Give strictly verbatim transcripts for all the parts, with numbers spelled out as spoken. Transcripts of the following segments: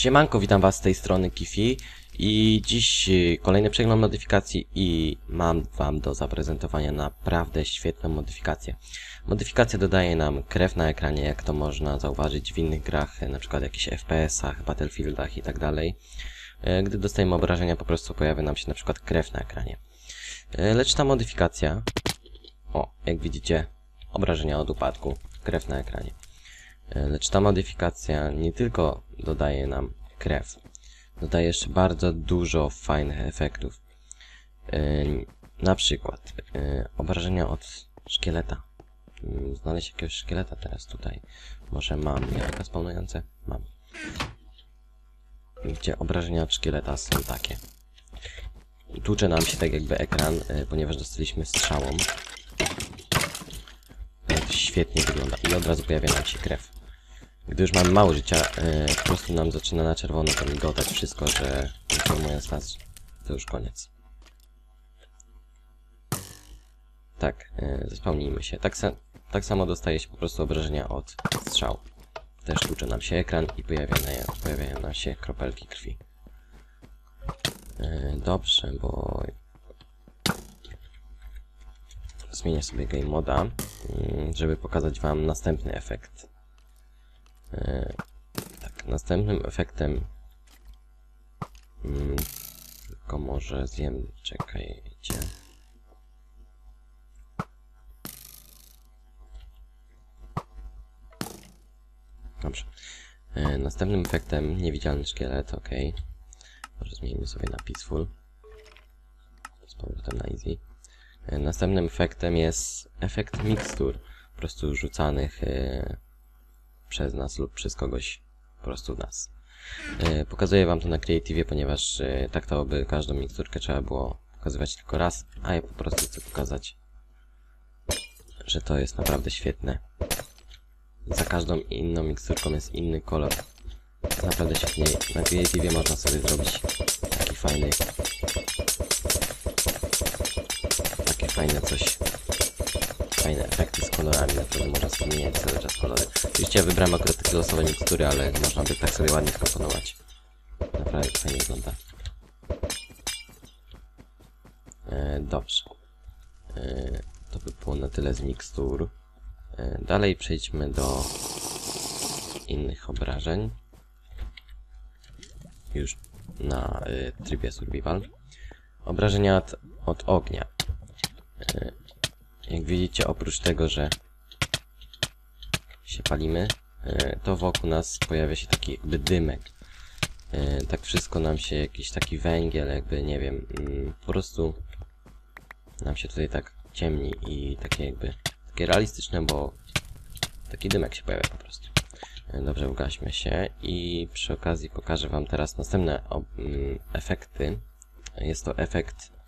Siemanko, witam was z tej strony Kifi i dziś kolejny przegląd modyfikacji i mam wam do zaprezentowania naprawdę świetną modyfikację. Modyfikacja dodaje nam krew na ekranie, jak to można zauważyć w innych grach, na przykład jakichś F P S-ach, Battlefieldach i tak dalej. Gdy dostajemy obrażenia, po prostu pojawia nam się na przykład krew na ekranie. Lecz ta modyfikacja, o, jak widzicie, obrażenia od upadku, krew na ekranie. Lecz ta modyfikacja nie tylko dodaje nam krew, dodaje jeszcze bardzo dużo fajnych efektów. Yy, na przykład yy, obrażenia od szkieleta. Yy, znaleźć jakiegoś szkieleta teraz tutaj. Może mam jajka spawnujące? Mam. Gdzie obrażenia od szkieleta są takie. Tłucze nam się tak jakby ekran, yy, ponieważ dostaliśmy strzałą. Świetnie wygląda i od razu pojawia nam się krew. Gdy już mamy mało życia, yy, po prostu nam zaczyna na czerwono to migotać wszystko, że informując nas, to już koniec. Tak, yy, zespełnijmy się. Tak, sa tak samo dostaje się po prostu obrażenia od strzał. Też tłucze nam się ekran i pojawia na pojawiają nam się kropelki krwi. Yy, dobrze, bo... Zmienię sobie game moda, żeby pokazać wam następny efekt. Yy, tak, następnym efektem... Yy, tylko może zjem... Czekajcie... Dobrze. Yy, następnym efektem niewidzialny szkielet, ok. Może zmienimy sobie na peaceful. Z powrotem na easy. Następnym efektem jest efekt mikstur, po prostu rzucanych yy, przez nas lub przez kogoś po prostu nas. Yy, pokazuję wam to na Creative'ie, ponieważ yy, tak to by każdą miksturkę trzeba było pokazywać tylko raz, a ja po prostu chcę pokazać, że to jest naprawdę świetne. Za każdą inną miksturką jest inny kolor. Naprawdę świetnie. Na Creative'ie można sobie zrobić taki fajny... Fajne coś, fajne efekty z kolorami, na które można zmieniać cały czas kolory. Oczywiście ja wybrałem akurat takie losowe mikstury, ale można by tak sobie ładnie skomponować. Naprawdę fajnie wygląda. E, dobrze. E, to by było na tyle z mikstur. E, dalej przejdźmy do innych obrażeń. Już na e, trybie survival. Obrażenia od, od ognia. Jak widzicie, oprócz tego, że się palimy, to wokół nas pojawia się taki jakby dymek. Tak wszystko nam się, jakiś taki węgiel, jakby nie wiem, po prostu nam się tutaj tak ciemni i takie jakby, takie realistyczne, bo taki dymek się pojawia po prostu. Dobrze, ugaśmy się i przy okazji pokażę wam teraz następne efekty. Jest to efekt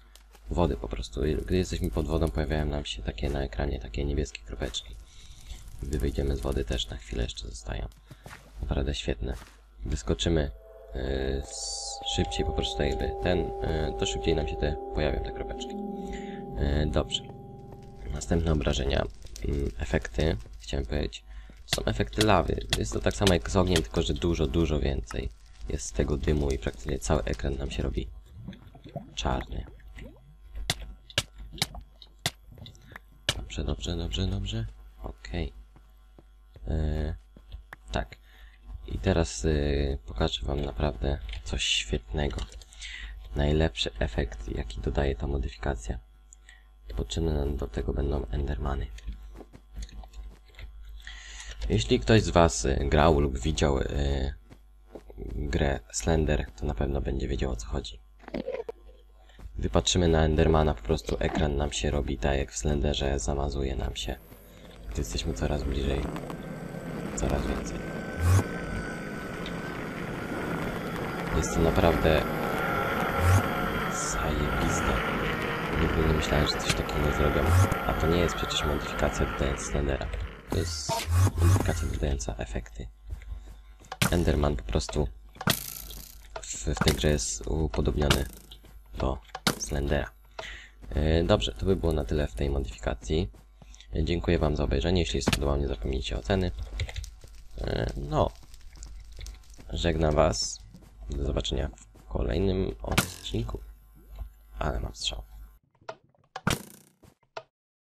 wody po prostu. Gdy jesteśmy pod wodą, pojawiają nam się takie na ekranie, takie niebieskie kropeczki. Gdy wyjdziemy z wody, też na chwilę jeszcze zostają. Naprawdę świetne. Gdy skoczymy yy, szybciej po prostu jakby ten, yy, to szybciej nam się te pojawią te kropeczki. Yy, dobrze. Następne obrażenia. Yy, efekty, chciałem powiedzieć, są efekty lawy. Jest to tak samo jak z ogniem, tylko że dużo, dużo więcej jest z tego dymu i praktycznie cały ekran nam się robi czarny. Dobrze, dobrze, dobrze, dobrze. Okej. Okay. Yy, tak. I teraz yy, pokażę wam naprawdę coś świetnego. Najlepszy efekt, jaki dodaje ta modyfikacja. Potrzebne nam do tego będą Endermany. Jeśli ktoś z was yy, grał lub widział yy, grę Slender, to na pewno będzie wiedział, o co chodzi. Gdy patrzymy na Endermana, po prostu ekran nam się robi tak jak w Slenderze, zamazuje nam się. Gdy jesteśmy coraz bliżej, coraz więcej. Jest to naprawdę... zajebiste. Nigdy nie myślałem, że coś takiego zrobią. A to nie jest przecież modyfikacja dodająca Slendera. To jest modyfikacja dodająca efekty. Enderman po prostu w, w tej grze jest upodobniony do Slendera. Yy, dobrze, to by było na tyle w tej modyfikacji. Yy, dziękuję wam za obejrzenie. Jeśli spodobał, nie zapomnijcie o oceny. Yy, no. Żegnam was. Do zobaczenia w kolejnym odcinku. Ale mam strzał.